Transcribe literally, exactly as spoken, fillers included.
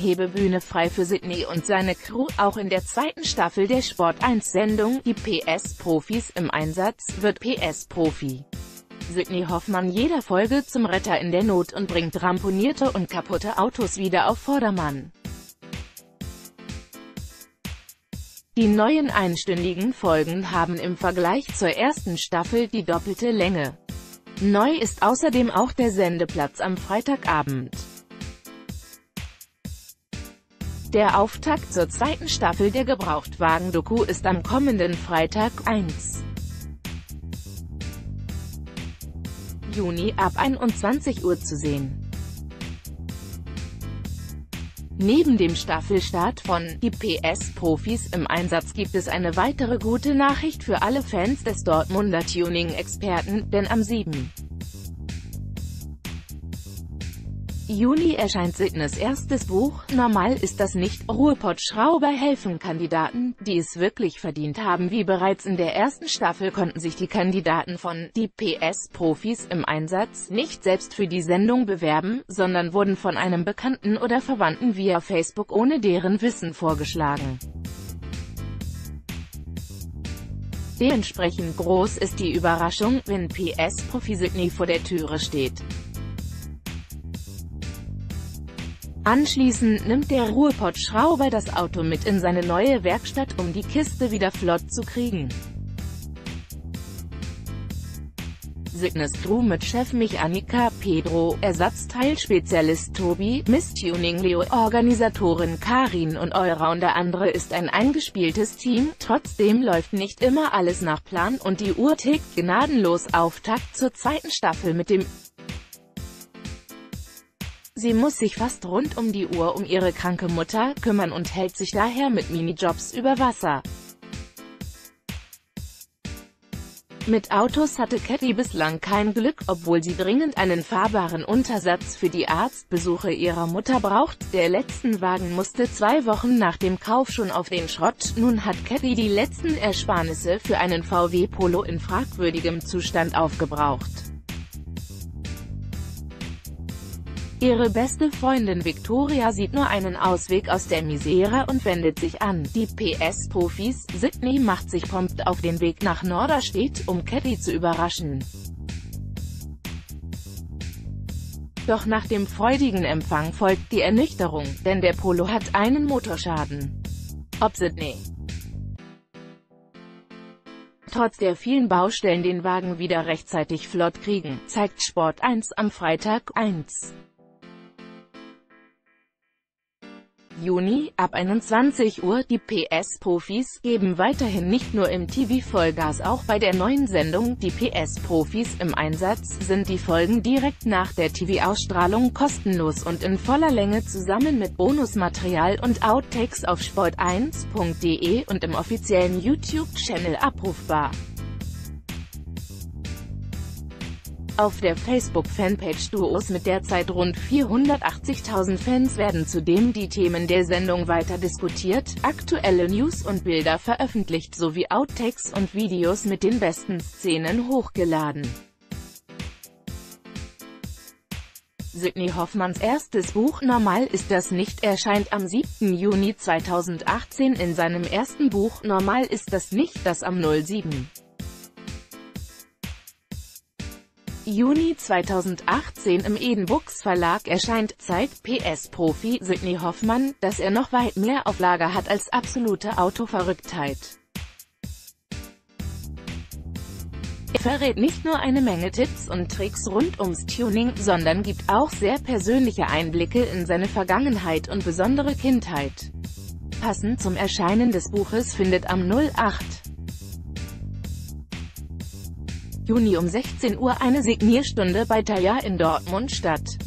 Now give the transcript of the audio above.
Hebebühne frei für Sidney und seine Crew. Auch in der zweiten Staffel der Sport eins-Sendung, die P S-Profis im Einsatz, wird P S-Profi Sidney Hoffmann jeder Folge zum Retter in der Not und bringt ramponierte und kaputte Autos wieder auf Vordermann. Die neuen einstündigen Folgen haben im Vergleich zur ersten Staffel die doppelte Länge. Neu ist außerdem auch der Sendeplatz am Freitagabend. Der Auftakt zur zweiten Staffel der Gebrauchtwagen-Doku ist am kommenden Freitag, ersten Juni ab einundzwanzig Uhr zu sehen. Neben dem Staffelstart von die P S-Profis im Einsatz gibt es eine weitere gute Nachricht für alle Fans des Dortmunder Tuning-Experten, denn am siebten Juni erscheint Sidneys erstes Buch, Normal ist das nicht. Ruhrpott-Schrauber helfen Kandidaten, die es wirklich verdient haben. Wie bereits in der ersten Staffel konnten sich die Kandidaten von die P S-Profis im Einsatz nicht selbst für die Sendung bewerben, sondern wurden von einem Bekannten oder Verwandten via Facebook ohne deren Wissen vorgeschlagen. Dementsprechend groß ist die Überraschung, wenn P S-Profi Sidney vor der Türe steht. Anschließend nimmt der Ruhrpott-Schrauber das Auto mit in seine neue Werkstatt, um die Kiste wieder flott zu kriegen. Sidneys Crew mit Chefmech Annika, Pedro, Ersatzteilspezialist Tobi, Miss Tuning Leo, Organisatorin Karin und Eura und der andere ist ein eingespieltes Team. Trotzdem läuft nicht immer alles nach Plan und die Uhr tickt. Gnadenlos Auftakt zur zweiten Staffel mit dem Sie muss sich fast rund um die Uhr um ihre kranke Mutter kümmern und hält sich daher mit Minijobs über Wasser. Mit Autos hatte Cathy bislang kein Glück, obwohl sie dringend einen fahrbaren Untersatz für die Arztbesuche ihrer Mutter braucht. Der letzten Wagen musste zwei Wochen nach dem Kauf schon auf den Schrott. Nun hat Cathy die letzten Ersparnisse für einen V W Polo in fragwürdigem Zustand aufgebraucht. Ihre beste Freundin Victoria sieht nur einen Ausweg aus der Misere und wendet sich an die P S-Profis. Sidney macht sich prompt auf den Weg nach Norderstedt, um Cathy zu überraschen. Doch nach dem freudigen Empfang folgt die Ernüchterung, denn der Polo hat einen Motorschaden. Ob Sidney trotz der vielen Baustellen den Wagen wieder rechtzeitig flott kriegen, zeigt Sport eins am Freitag, ersten Juni, ab einundzwanzig Uhr, die P S-Profis geben weiterhin nicht nur im T V Vollgas, auch bei der neuen Sendung, die P S-Profis im Einsatz, sind die Folgen direkt nach der T V-Ausstrahlung kostenlos und in voller Länge zusammen mit Bonusmaterial und Outtakes auf sport eins punkt de und im offiziellen YouTube-Channel abrufbar. Auf der Facebook-Fanpage Duos mit derzeit rund vierhundertachtzigtausend Fans werden zudem die Themen der Sendung weiter diskutiert, aktuelle News und Bilder veröffentlicht sowie Outtakes und Videos mit den besten Szenen hochgeladen. Sidney Hoffmanns erstes Buch Normal ist das nicht erscheint am siebten Juni zweitausendachtzehn. In seinem ersten Buch Normal ist das nicht, das am siebten Juni zweitausendachtzehn im Eden Books Verlag erscheint, zeigt P S-Profi Sidney Hoffmann, dass er noch weit mehr auf Lager hat als absolute Autoverrücktheit. Er verrät nicht nur eine Menge Tipps und Tricks rund ums Tuning, sondern gibt auch sehr persönliche Einblicke in seine Vergangenheit und besondere Kindheit. Passend zum Erscheinen des Buches findet am achten Juni um sechzehn Uhr eine Signierstunde bei Taya in Dortmund statt.